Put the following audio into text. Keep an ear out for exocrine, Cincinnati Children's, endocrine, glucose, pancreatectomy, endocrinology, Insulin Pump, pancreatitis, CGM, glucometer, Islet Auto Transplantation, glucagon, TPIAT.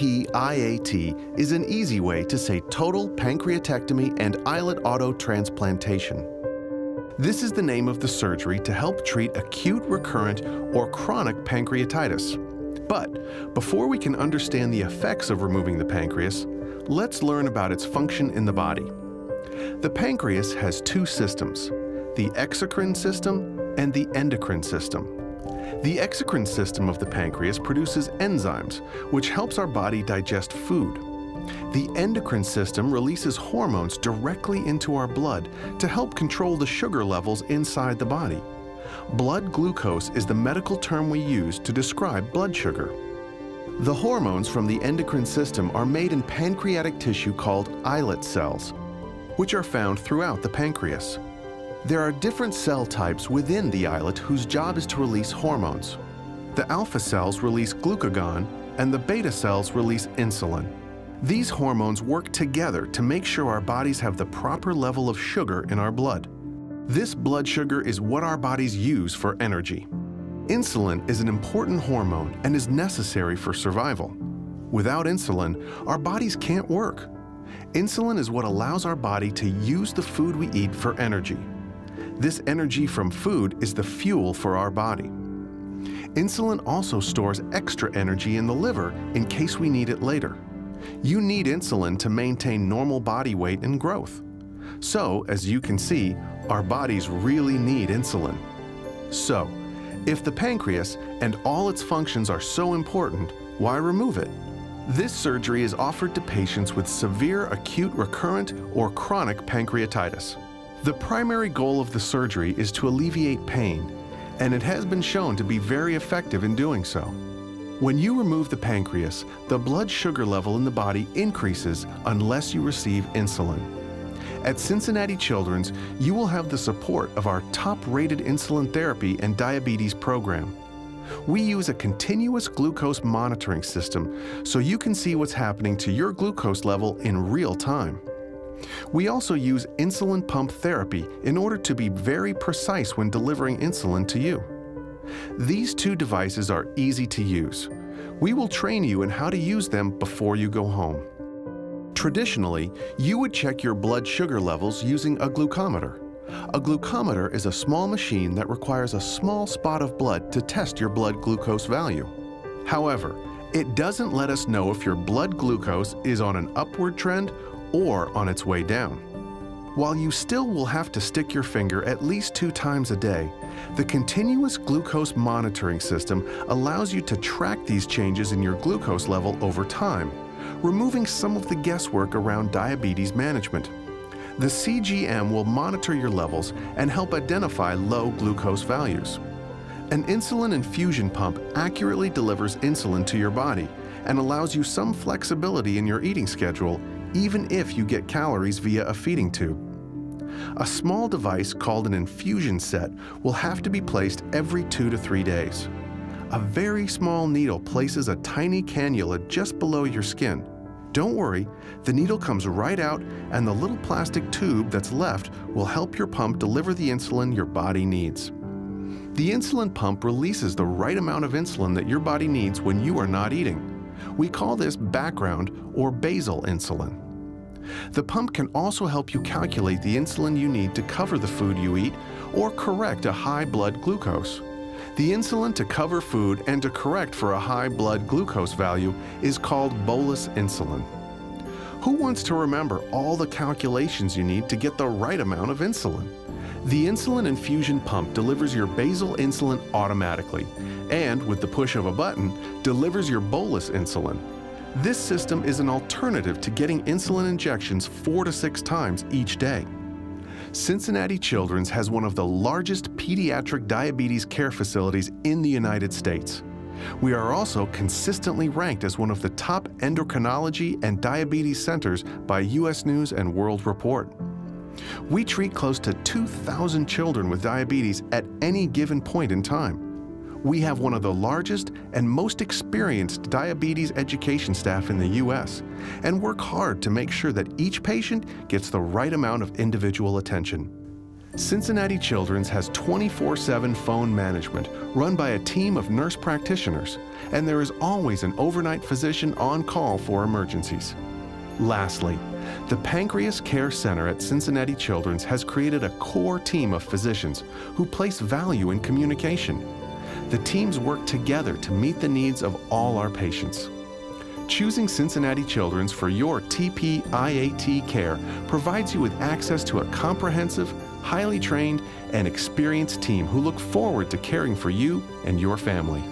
TPIAT is an easy way to say total pancreatectomy and islet autotransplantation. This is the name of the surgery to help treat acute, recurrent, or chronic pancreatitis. But before we can understand the effects of removing the pancreas, let's learn about its function in the body. The pancreas has two systems, the exocrine system and the endocrine system. The exocrine system of the pancreas produces enzymes, which helps our body digest food. The endocrine system releases hormones directly into our blood to help control the sugar levels inside the body. Blood glucose is the medical term we use to describe blood sugar. The hormones from the endocrine system are made in pancreatic tissue called islet cells, which are found throughout the pancreas. There are different cell types within the islet whose job is to release hormones. The alpha cells release glucagon, and the beta cells release insulin. These hormones work together to make sure our bodies have the proper level of sugar in our blood. This blood sugar is what our bodies use for energy. Insulin is an important hormone and is necessary for survival. Without insulin, our bodies can't work. Insulin is what allows our body to use the food we eat for energy. This energy from food is the fuel for our body. Insulin also stores extra energy in the liver in case we need it later. You need insulin to maintain normal body weight and growth. So, as you can see, our bodies really need insulin. So, if the pancreas and all its functions are so important, why remove it? This surgery is offered to patients with severe acute, recurrent, or chronic pancreatitis. The primary goal of the surgery is to alleviate pain, and it has been shown to be very effective in doing so. When you remove the pancreas, the blood sugar level in the body increases unless you receive insulin. At Cincinnati Children's, you will have the support of our top-rated insulin therapy and diabetes program. We use a continuous glucose monitoring system so you can see what's happening to your glucose level in real time. We also use insulin pump therapy in order to be very precise when delivering insulin to you. These two devices are easy to use. We will train you in how to use them before you go home. Traditionally, you would check your blood sugar levels using a glucometer. A glucometer is a small machine that requires a small spot of blood to test your blood glucose value. However, it doesn't let us know if your blood glucose is on an upward trend or on its way down. While you still will have to stick your finger at least 2 times a day, the continuous glucose monitoring system allows you to track these changes in your glucose level over time, removing some of the guesswork around diabetes management. The CGM will monitor your levels and help identify low glucose values. An insulin infusion pump accurately delivers insulin to your body and allows you some flexibility in your eating schedule, even if you get calories via a feeding tube. A small device called an infusion set will have to be placed every 2 to 3 days. A very small needle places a tiny cannula just below your skin. Don't worry, the needle comes right out and the little plastic tube that's left will help your pump deliver the insulin your body needs. The insulin pump releases the right amount of insulin that your body needs when you are not eating. We call this background or basal insulin. The pump can also help you calculate the insulin you need to cover the food you eat or correct a high blood glucose. The insulin to cover food and to correct for a high blood glucose value is called bolus insulin. Who wants to remember all the calculations you need to get the right amount of insulin? The insulin infusion pump delivers your basal insulin automatically and, with the push of a button, delivers your bolus insulin. This system is an alternative to getting insulin injections 4 to 6 times each day. Cincinnati Children's has one of the largest pediatric diabetes care facilities in the United States. We are also consistently ranked as one of the top endocrinology and diabetes centers by U.S. News & World Report. We treat close to 2,000 children with diabetes at any given point in time. We have one of the largest and most experienced diabetes education staff in the U.S. and work hard to make sure that each patient gets the right amount of individual attention. Cincinnati Children's has 24/7 phone management run by a team of nurse practitioners, and there is always an overnight physician on call for emergencies. Lastly, the Pancreas Care Center at Cincinnati Children's has created a core team of physicians who place value in communication. The teams work together to meet the needs of all our patients. Choosing Cincinnati Children's for your TPIAT care provides you with access to a comprehensive, highly trained, and experienced team who look forward to caring for you and your family.